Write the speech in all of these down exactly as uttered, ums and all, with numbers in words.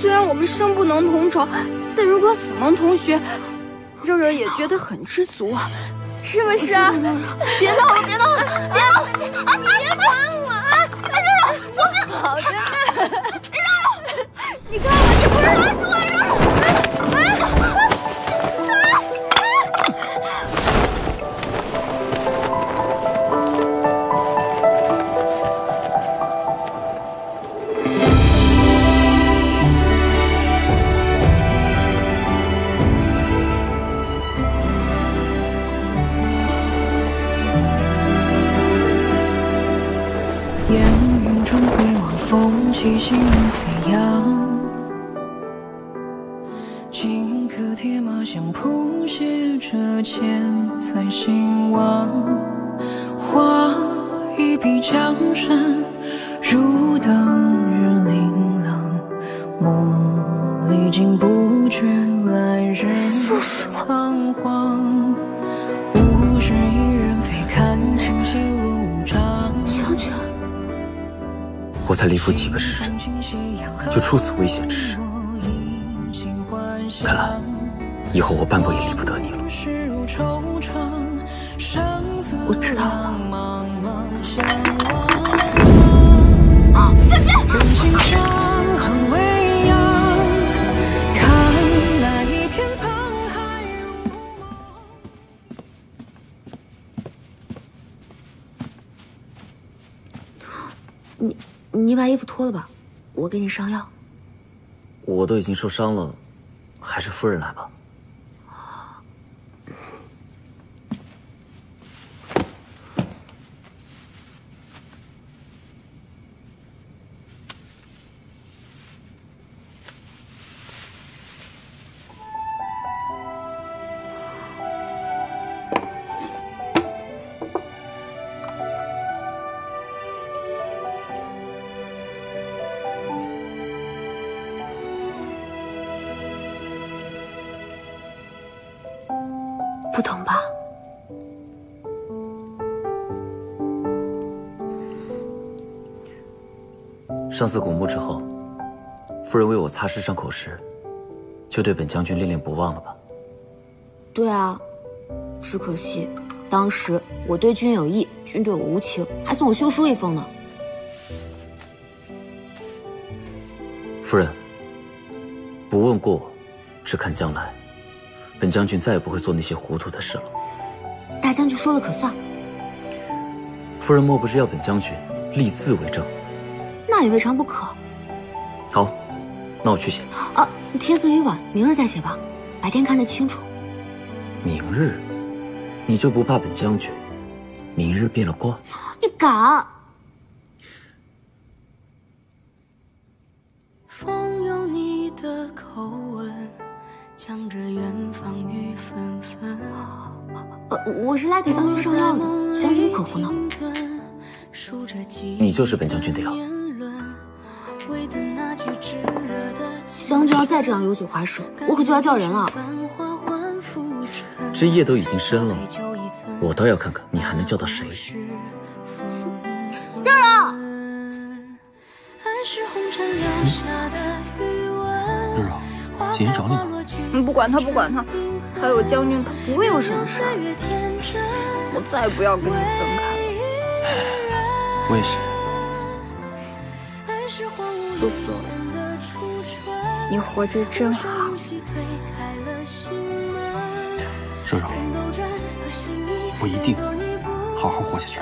虽然我们生不能同床，但如果死能同穴，肉肉也觉得很知足，是不是？别动了，别动了，别动了！你别管我啊！肉肉，小心！好着呢，肉肉，你看我这不是拉住了肉肉。 七星飞扬，金戈铁马相谱写着千载兴亡。画一笔江山，如当日琳琅。梦里竟不觉来日苍黄。物是一人非，看清心如掌。想起来。 我才离府几个时辰，就出此危险之事。看来，以后我半步也离不得你了。我知道了。啊！小心！你。 你把衣服脱了吧，我给你上药。我都已经受伤了，还是夫人来吧。不疼吧？上次古墓之后，夫人为我擦拭伤口时，就对本将军恋恋不忘了吧？对啊，只可惜当时我对君有意，君对我无情，还送我休书一封呢。夫人，不问过往，只看将来。 本将军再也不会做那些糊涂的事了。大将军说了可算。夫人莫不是要本将军立字为证？那也未尝不可。好，那我去写。啊，天色已晚，明日再写吧，白天看得清楚。明日，你就不怕本将军明日变了卦？你敢！风有你的口吻。 向着远方雨纷纷。呃，我是来给将军上药的，将军可胡闹。你就是本将军的药。将军要再这样油嘴滑舌，我可就要叫人了。这夜都已经深了，我倒要看看你还能叫到谁。肉肉，嗯，肉肉。 姐姐找你呢，你不管他，不管他，还有将军，他不会有什么事。我再也不要跟你分开了。我也是。素素，你活着真好。柔柔，我一定好好活下去。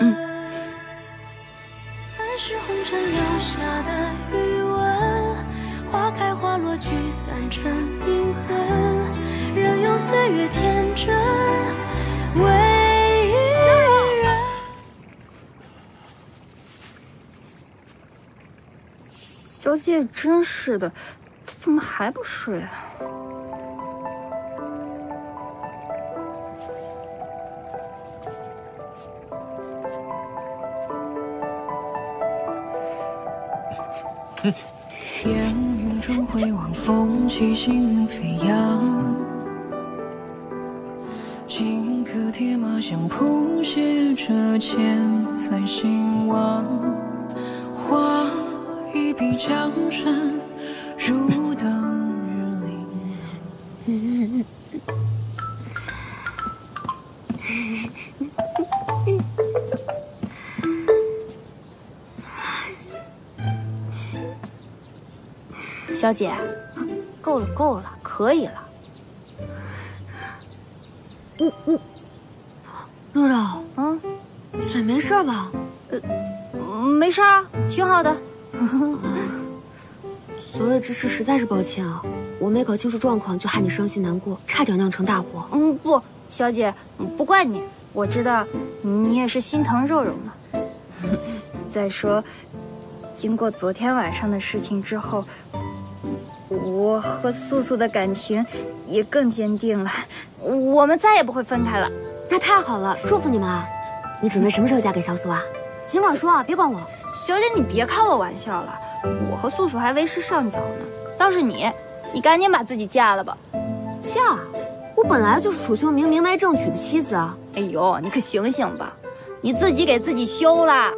嗯。花开花落，聚散成银河，任由岁月天真为一人。小姐真是的，她怎么还不睡啊？嗯。 中回望风起，心飞扬。金戈铁马相谱写着千载兴亡。画一笔比江山如当日凌。小姐，够了，够了，可以了。嗯嗯，肉肉，嗯，嘴没事吧？呃，没事啊，挺好的。昨日之事实在是抱歉啊，我没搞清楚状况就害你伤心难过，差点酿成大祸。嗯，不，小姐不怪你，我知道你也是心疼肉肉嘛。再说，经过昨天晚上的事情之后。 我和素素的感情也更坚定了，我们再也不会分开了。那太好了，祝福你们啊！你准备什么时候嫁给小素啊？尽管说啊，别管我。小姐，你别开我玩笑了，我和素素还为时尚早呢。倒是你，你赶紧把自己嫁了吧。嫁？我本来就是楚秋明明媒正娶的妻子啊！哎呦，你可醒醒吧，你自己给自己休了。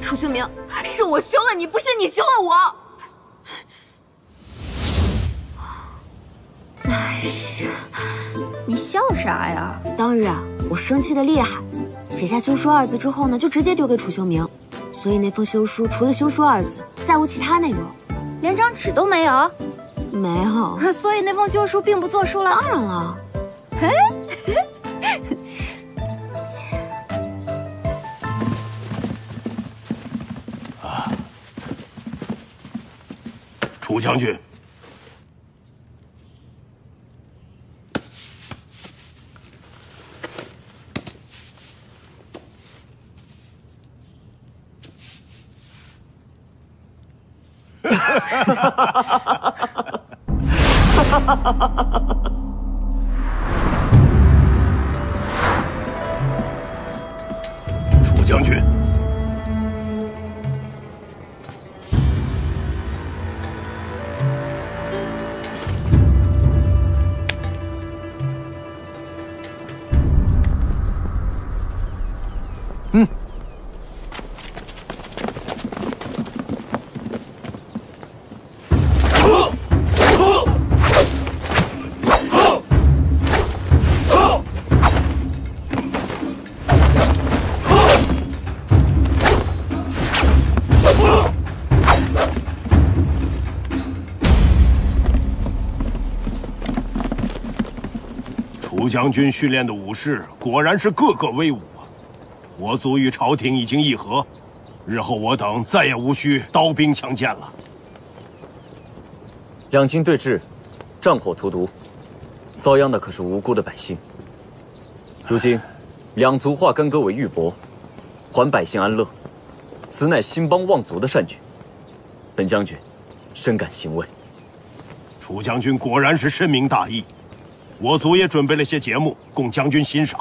楚秋明，是我休了你，不是你休了我。 哎呀，你笑啥呀？当日啊，我生气的厉害，写下“休书”二字之后呢，就直接丢给楚修明，所以那封休书除了“休书”二字，再无其他内容，连张纸都没有。没有，所以那封休书并不作数了。当然了。啊，楚将军。 楚将军，嗯。 将军训练的武士果然是个个威武啊！我族与朝廷已经议和，日后我等再也无需刀兵相见了。两军对峙，战火荼毒，遭殃的可是无辜的百姓。如今，两族化干戈为玉帛，还百姓安乐，此乃兴邦望族的善举。本将军深感欣慰。楚将军果然是深明大义。 我族也准备了些节目供将军欣赏。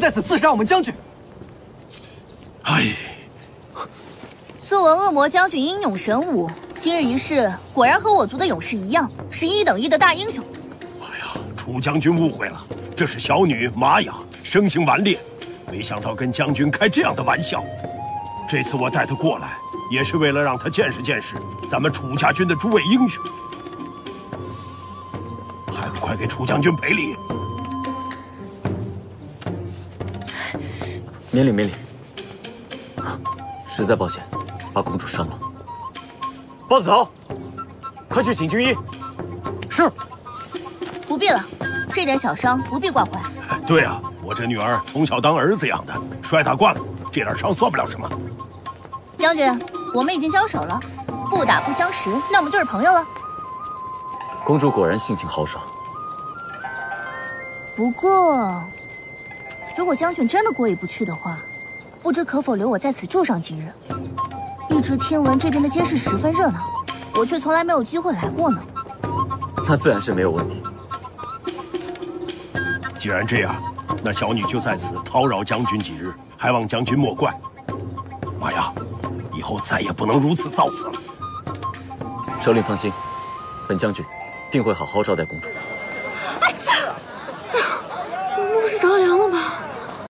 在此刺杀我们将军！哎，斯文恶魔将军英勇神武，今日一试果然和我族的勇士一样，是一等一的大英雄。哎呀，楚将军误会了，这是小女玛雅，生性顽劣，没想到跟将军开这样的玩笑。这次我带她过来，也是为了让她见识见识咱们楚家军的诸位英雄。还不快给楚将军赔礼！免礼免礼。啊，实在抱歉，把公主伤了。包子头，快去请军医。是。不必了，这点小伤不必挂怀。对啊，我这女儿从小当儿子养的，摔打惯了，这点伤算不了什么。将军，我们已经交手了，不打不相识，那我们就是朋友了。公主果然性情豪爽。不过。 如果将军真的过意不去的话，不知可否留我在此住上几日？一直听闻这边的街市十分热闹，我却从来没有机会来过呢。那自然是没有问题。既然这样，那小女就在此叨扰将军几日，还望将军莫怪。妈呀，以后再也不能如此造次了。首领放心，本将军定会好好招待公主的。